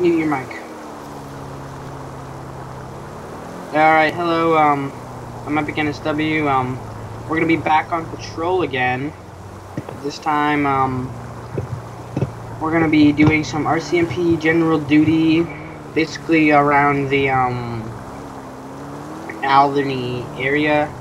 mute your mic. Alright, hello, I'm Epic Ennis W. We're gonna be back on patrol again. This time, we're gonna be doing some RCMP general duty, basically around the, Alderney area.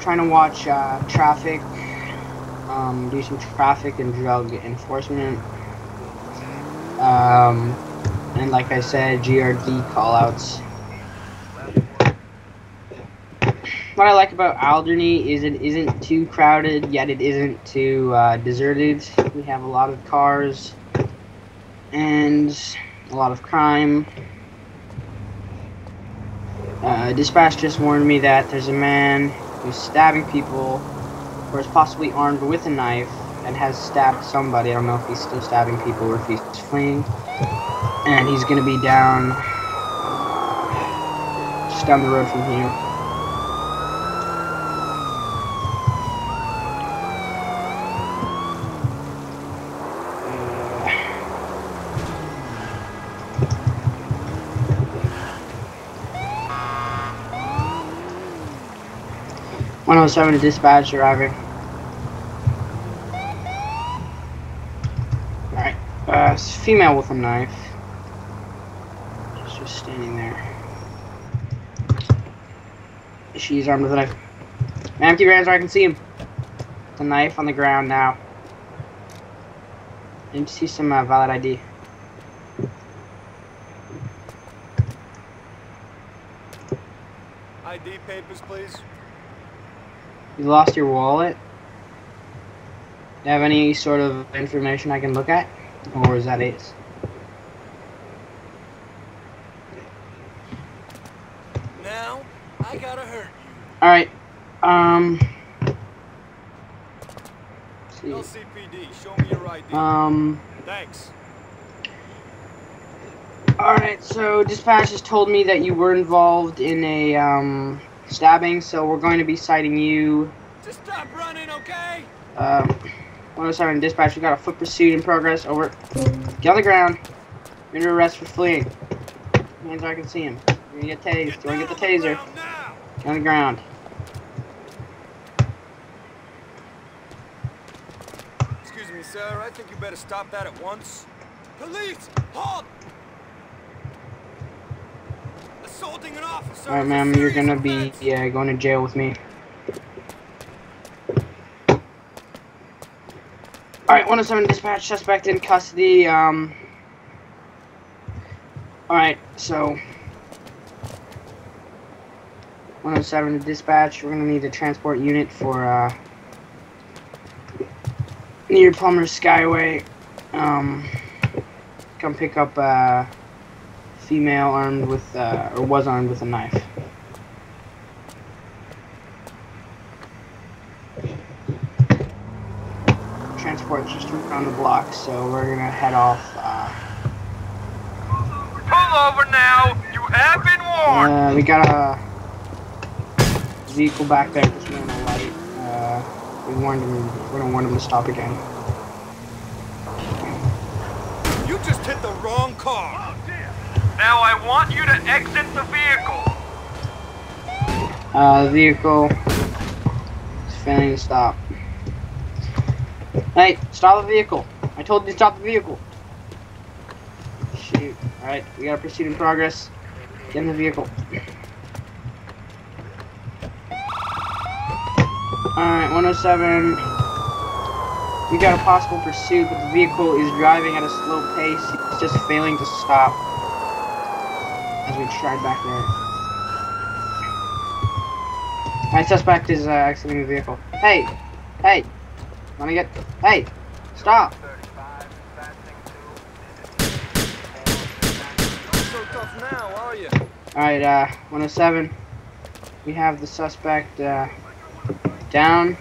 Trying to watch, traffic, do some traffic and drug enforcement. And like I said, GRD callouts. What I like about Alderney is it isn't too crowded, yet it isn't too deserted. We have a lot of cars and a lot of crime. Dispatch just warned me that there's a man who's stabbing people, or is possibly armed with a knife, and has stabbed somebody. I don't know if he's still stabbing people or if he's fleeing. And he's gonna be down, just down the road from here. When I was having a dispatch arriving. Alright, female with a knife. She's just standing there. She's armed with a knife. An empty rounds where I can see him. The knife on the ground now. I need to see some valid ID. ID papers, please. You lost your wallet? Do you have any sort of information I can look at? Or is that it? Now, I gotta hurt you. Alright, LCPD, show me your ID. Thanks. Alright, so dispatch has told me that you were involved in a, stabbing, so we're going to be citing you. Just stop running, okay? 107 dispatch, we got a foot pursuit in progress. Over. Get on the ground. You're under arrest for fleeing. Hands where I can see him. You're gonna get tased. You wanna get the taser? Get on the ground. Excuse me, sir. I think you better stop that at once. Police! Halt! Alright, ma'am, you're gonna be going to jail with me. Alright, 107 dispatch, suspect in custody. Alright, so 107 dispatch, we're gonna need a transport unit for near Plumber Skyway. Come pick up female armed with, or was armed with a knife. Transport's just around the block, so we're gonna head off, Pull over now! You have been warned! We got a vehicle back there just ran a light. We warned him, we're gonna warn him to stop again. You just hit the wrong car! Now I want you to exit the vehicle. The vehicle is failing to stop. Hey, stop the vehicle. I told you to stop the vehicle. Shoot. Alright, we got a pursuit in progress. Get in the vehicle. Alright, 107. We got a possible pursuit, but the vehicle is driving at a slow pace. It's just failing to stop. As we tried back there. My suspect is exiting the vehicle. Hey! Hey! Let me get... Hey! Stop! Alright, 107. We have the suspect, down.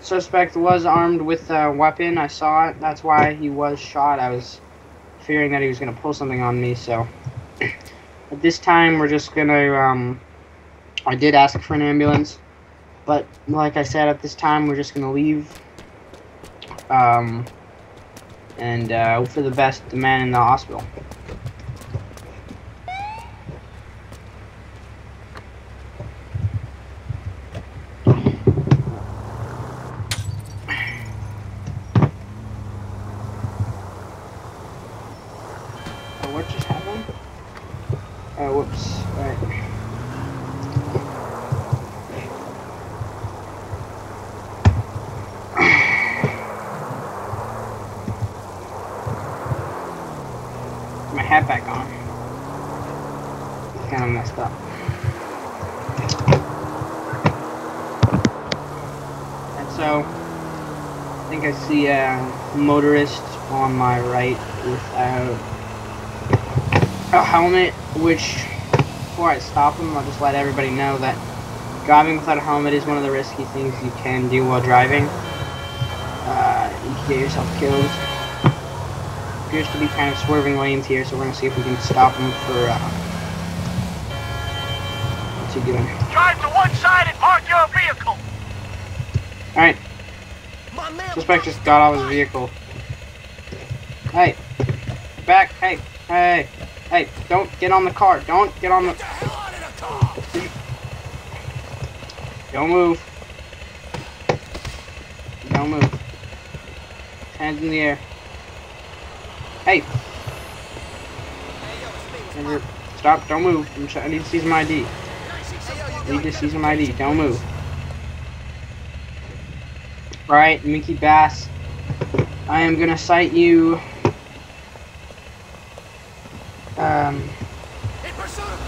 Suspect was armed with a weapon. I saw it. That's why he was shot. I was fearing that he was going to pull something on me, so. At this time, we're just going to, I did ask for an ambulance, but like I said, at this time, we're just going to leave. and hope for the best, the man in the hospital. The motorist on my right without a helmet, which before I stop him, I'll just let everybody know that driving without a helmet is one of the risky things you can do while driving. You can get yourself killed. Appears to be kind of swerving lanes here, so we're going to see if we can stop him for, what's he doing? Drive to one side and park your vehicle! Alright. Suspect just got out of his vehicle. Hey, back! Hey, hey, hey! Don't get on the car! Don't get on the. Don't move! Don't move! Hands in the air! Hey! Stop! Don't move! I need to see some ID. I need to see some ID. Don't move! Right, Mickey Bass, I am gonna cite you.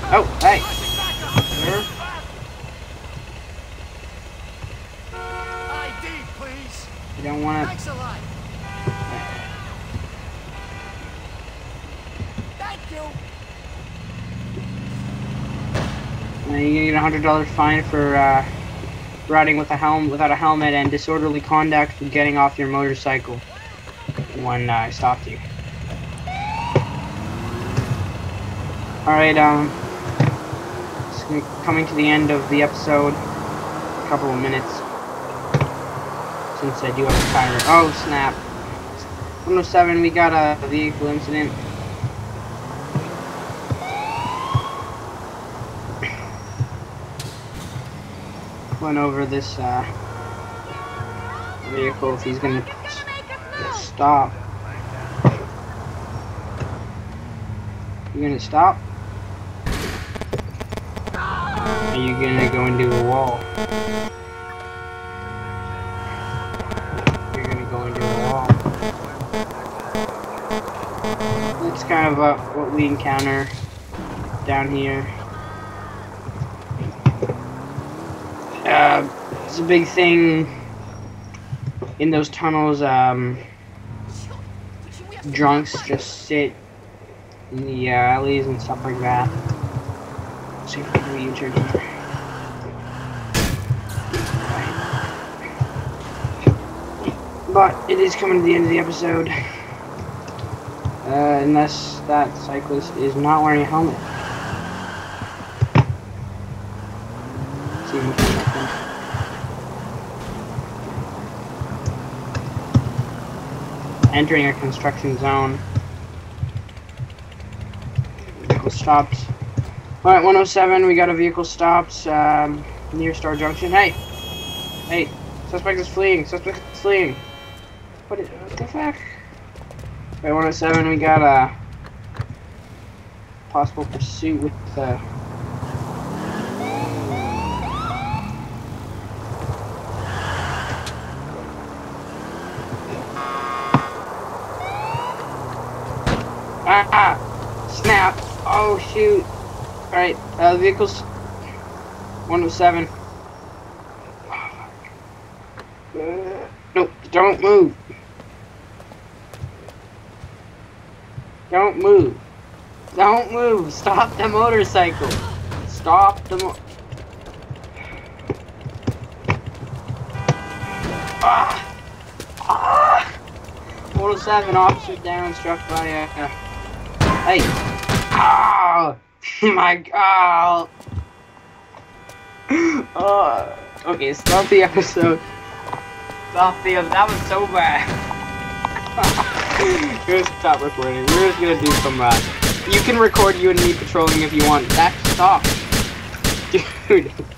Oh, hey. Sure. ID, please. You don't want to. Thank you. And you're gonna get a $100 fine for riding with a without a helmet and disorderly conduct from getting off your motorcycle when I stopped you. Alright, coming to the end of the episode, a couple of minutes, since I do have a tire. Oh snap, 107, we got a vehicle incident. Went over this vehicle if he's gonna stop. You gonna stop? Are you gonna go into a wall? You're gonna go into a wall. That's kind of what we encounter down here. It's a big thing in those tunnels. Drunks just sit in the alleys and stuff like that. Let's see if we can re-enter here. But it is coming to the end of the episode, unless that cyclist is not wearing a helmet. Entering a construction zone. Vehicle stopped. Alright, 107, we got a vehicle stopped near Star Junction. Hey! Hey! Suspect is fleeing! Suspect is fleeing! What the fuck? Alright, 107, we got a possible pursuit with the. Snap! Oh shoot! Alright, vehicles 107. Nope, don't move! Don't move! Don't move! Stop the motorcycle! Stop the Ah! 107, officer down, struck by a. Hey! Oh my god! Okay, stop the episode. That was so bad. We're gonna stop recording. We're just gonna do some You can record you and me patrolling if you want. That's stop. Dude.